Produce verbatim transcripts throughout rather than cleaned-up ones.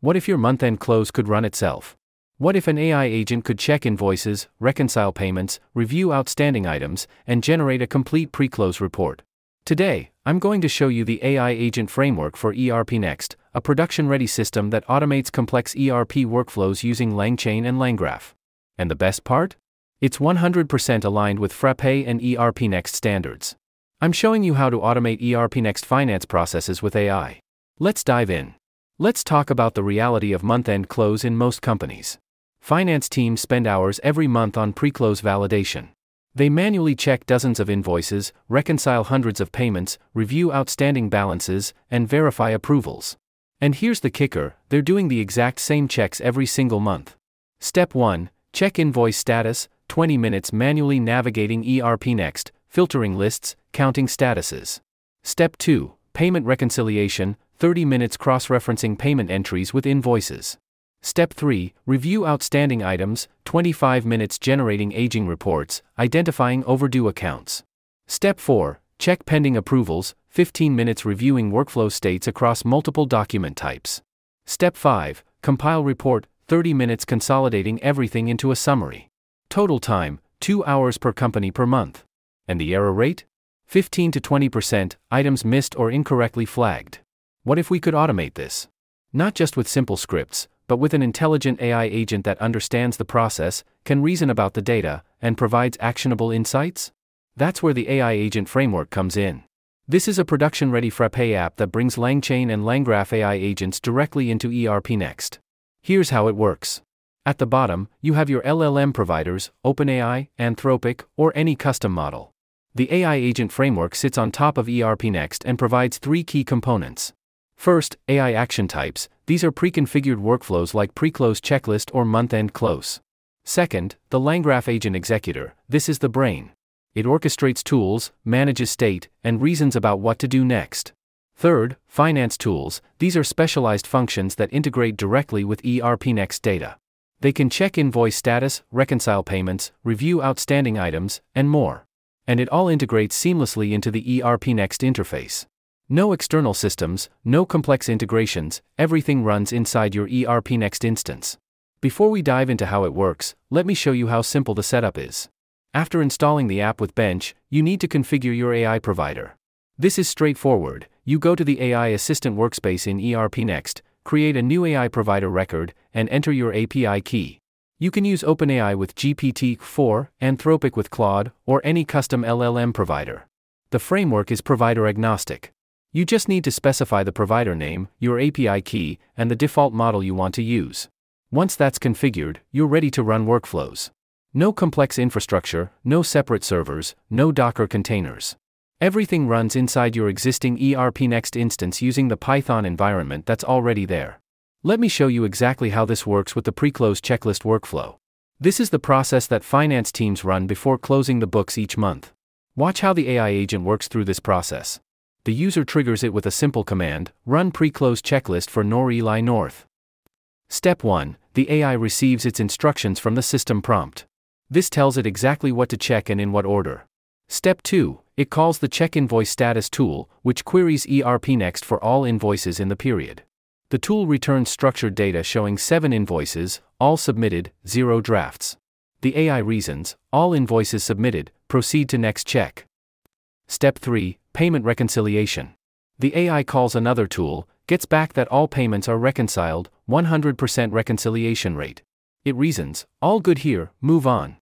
What if your month-end close could run itself? What if an A I agent could check invoices, reconcile payments, review outstanding items, and generate a complete pre-close report? Today, I'm going to show you the A I Agent Framework for ERPNext, a production-ready system that automates complex E R P workflows using LangChain and LangGraph. And the best part? It's one hundred percent aligned with Frappe and ERPNext standards. I'm showing you how to automate ERPNext finance processes with A I. Let's dive in. Let's talk about the reality of month-end close in most companies. Finance teams spend hours every month on pre-close validation. They manually check dozens of invoices, reconcile hundreds of payments, review outstanding balances, and verify approvals. And here's the kicker, they're doing the exact same checks every single month. Step one. Check invoice status, twenty minutes manually navigating ERPNext, filtering lists, counting statuses. Step two. Payment reconciliation, thirty minutes cross-referencing payment entries with invoices. Step three. Review outstanding items, twenty-five minutes generating aging reports, identifying overdue accounts. Step four. Check pending approvals, fifteen minutes reviewing workflow states across multiple document types. Step five. Compile report, thirty minutes consolidating everything into a summary. Total time, two hours per company per month. And the error rate? fifteen to twenty percent, items missed or incorrectly flagged. What if we could automate this? Not just with simple scripts, but with an intelligent A I agent that understands the process, can reason about the data, and provides actionable insights? That's where the A I Agent Framework comes in. This is a production-ready Frappe app that brings LangChain and LangGraph A I agents directly into ERPNext. Here's how it works. At the bottom, you have your L L M providers, OpenAI, Anthropic, or any custom model. The A I Agent Framework sits on top of ERPNext and provides three key components. First, A I action types, these are pre-configured workflows like pre-close checklist or month-end close. Second, the LangGraph Agent Executor, this is the brain. It orchestrates tools, manages state, and reasons about what to do next. Third, finance tools, these are specialized functions that integrate directly with ERPNext data. They can check invoice status, reconcile payments, review outstanding items, and more. And it all integrates seamlessly into the ERPNext interface. No external systems, no complex integrations, everything runs inside your ERPNext instance. Before we dive into how it works, let me show you how simple the setup is. After installing the app with Bench, you need to configure your A I provider. This is straightforward, you go to the A I Assistant workspace in ERPNext, create a new A I provider record, and enter your A P I key. You can use OpenAI with G P T four, Anthropic with Claude, or any custom L L M provider. The framework is provider agnostic. You just need to specify the provider name, your A P I key, and the default model you want to use. Once that's configured, you're ready to run workflows. No complex infrastructure, no separate servers, no Docker containers. Everything runs inside your existing ERPNext instance using the Python environment that's already there. Let me show you exactly how this works with the pre-close checklist workflow. This is the process that finance teams run before closing the books each month. Watch how the A I agent works through this process. The user triggers it with a simple command, run pre-close checklist for Noreli North. Step one. The A I receives its instructions from the system prompt. This tells it exactly what to check and in what order. Step two. It calls the Check Invoice Status tool, which queries ERPNext for all invoices in the period. The tool returns structured data showing seven invoices, all submitted, zero drafts. The A I reasons, all invoices submitted, proceed to next check. Step three. Payment reconciliation. The A I calls another tool, gets back that all payments are reconciled, one hundred percent reconciliation rate. It reasons, all good here, move on.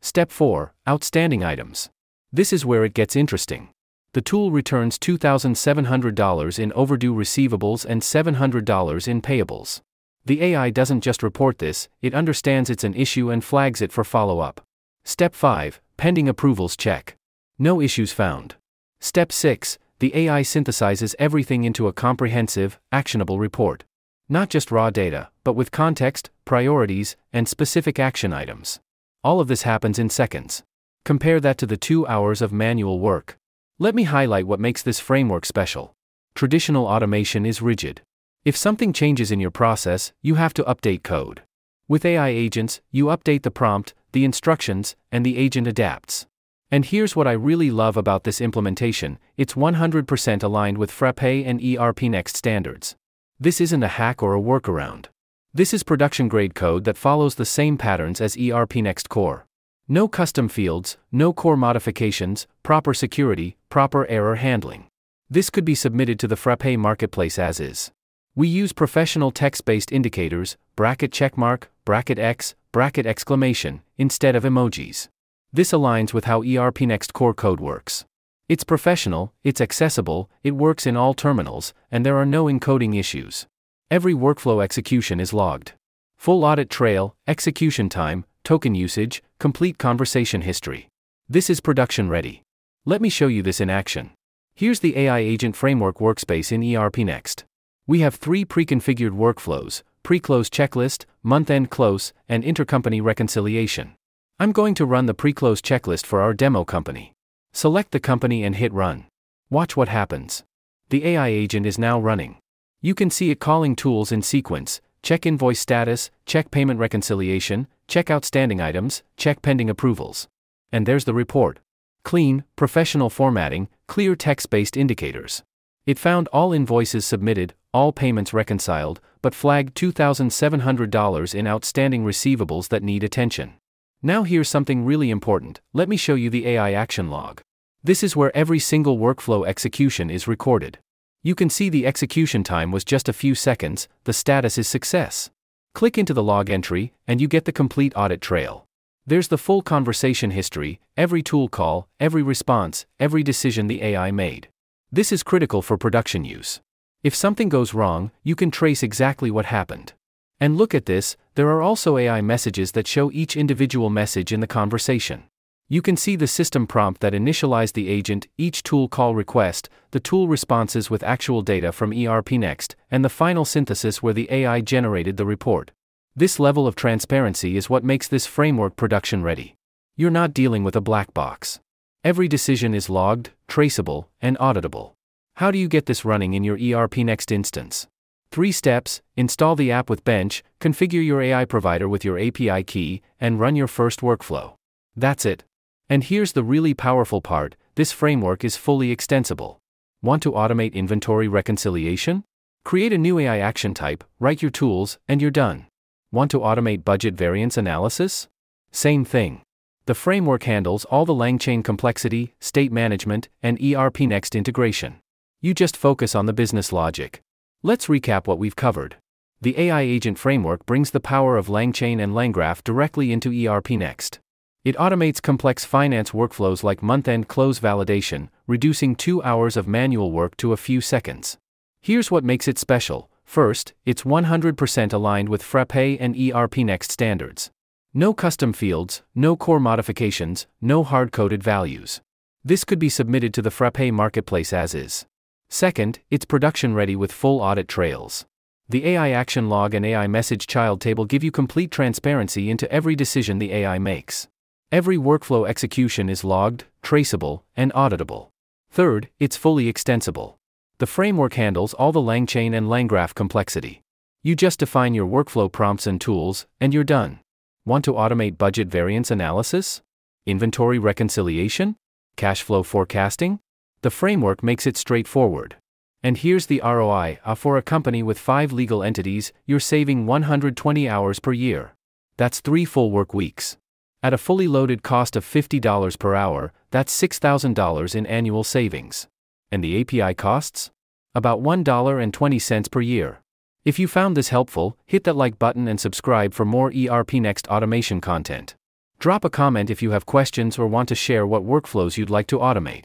Step four. Outstanding items. This is where it gets interesting. The tool returns two thousand seven hundred dollars in overdue receivables and seven hundred dollars in payables. The A I doesn't just report this, it understands it's an issue and flags it for follow-up. Step five. Pending approvals check. No issues found. Step six. The A I synthesizes everything into a comprehensive, actionable report. Not just raw data, but with context, priorities, and specific action items. All of this happens in seconds. Compare that to the two hours of manual work. Let me highlight what makes this framework special. Traditional automation is rigid. If something changes in your process, you have to update code. With A I agents, you update the prompt, the instructions, and the agent adapts. And here's what I really love about this implementation, it's one hundred percent aligned with Frappe and ERPNext standards. This isn't a hack or a workaround. This is production-grade code that follows the same patterns as ERPNext core. No custom fields, no core modifications, proper security, proper error handling. This could be submitted to the Frappe marketplace as is. We use professional text-based indicators, bracket checkmark, bracket X, bracket exclamation, instead of emojis. This aligns with how ERPNext core code works. It's professional, it's accessible, it works in all terminals, and there are no encoding issues. Every workflow execution is logged. Full audit trail, execution time, token usage, complete conversation history. This is production ready. Let me show you this in action. Here's the A I Agent Framework workspace in ERPNext. We have three pre-configured workflows, pre-close checklist, month-end close, and intercompany reconciliation. I'm going to run the pre-close checklist for our demo company. Select the company and hit run. Watch what happens. The A I agent is now running. You can see it calling tools in sequence: check invoice status, check payment reconciliation, check outstanding items, check pending approvals. And there's the report. Clean, professional formatting, clear text-based indicators. It found all invoices submitted, all payments reconciled, but flagged two thousand seven hundred dollars in outstanding receivables that need attention. Now here's something really important, let me show you the A I action log. This is where every single workflow execution is recorded. You can see the execution time was just a few seconds, the status is success. Click into the log entry, and you get the complete audit trail. There's the full conversation history, every tool call, every response, every decision the A I made. This is critical for production use. If something goes wrong, you can trace exactly what happened. And look at this, there are also A I messages that show each individual message in the conversation. You can see the system prompt that initialized the agent, each tool call request, the tool responses with actual data from ERPNext, and the final synthesis where the A I generated the report. This level of transparency is what makes this framework production ready. You're not dealing with a black box. Every decision is logged, traceable, and auditable. How do you get this running in your ERPNext instance? Three steps: install the app with Bench, configure your A I provider with your A P I key, and run your first workflow. That's it. And here's the really powerful part, this framework is fully extensible. Want to automate inventory reconciliation? Create a new A I action type, write your tools, and you're done. Want to automate budget variance analysis? Same thing. The framework handles all the LangChain complexity, state management, and ERPNext integration. You just focus on the business logic. Let's recap what we've covered. The A I Agent Framework brings the power of LangChain and LangGraph directly into ERPNext. It automates complex finance workflows like month-end close validation, reducing two hours of manual work to a few seconds. Here's what makes it special. First, it's one hundred percent aligned with Frappe and ERPNext standards. No custom fields, no core modifications, no hard-coded values. This could be submitted to the Frappe marketplace as is. Second, it's production-ready with full audit trails. The A I action log and A I message child table give you complete transparency into every decision the A I makes. Every workflow execution is logged, traceable, and auditable. Third, it's fully extensible. The framework handles all the LangChain and LangGraph complexity. You just define your workflow prompts and tools, and you're done. Want to automate budget variance analysis? Inventory reconciliation? Cash flow forecasting? The framework makes it straightforward. And here's the R O I, uh, for a company with five legal entities, you're saving one hundred twenty hours per year. That's three full work weeks. At a fully loaded cost of fifty dollars per hour, that's six thousand dollars in annual savings. And the A P I costs? About one dollar and twenty cents per year. If you found this helpful, hit that like button and subscribe for more ERPNext automation content. Drop a comment if you have questions or want to share what workflows you'd like to automate.